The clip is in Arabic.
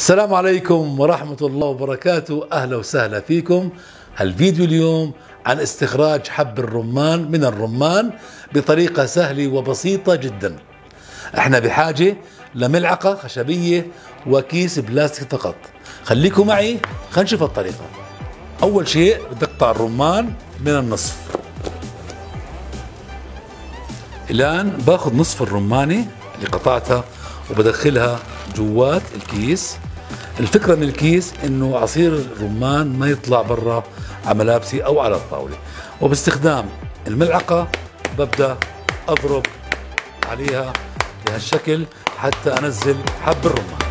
السلام عليكم ورحمة الله وبركاته. أهلا وسهلا فيكم. هالفيديو اليوم عن استخراج حب الرمان من الرمان بطريقة سهلة وبسيطة جدا. احنا بحاجة لملعقة خشبية وكيس بلاستيك فقط. خليكم معي خنشوف الطريقة. أول شيء بتقطع الرمان من النصف. الآن باخذ نصف الرمانة اللي قطعتها وبدخلها جوات الكيس. الفكرة من الكيس انه عصير الرمان ما يطلع برا على ملابسي او على الطاولة، وباستخدام الملعقة ببدأ اضرب عليها بهالشكل حتى انزل حب الرمان.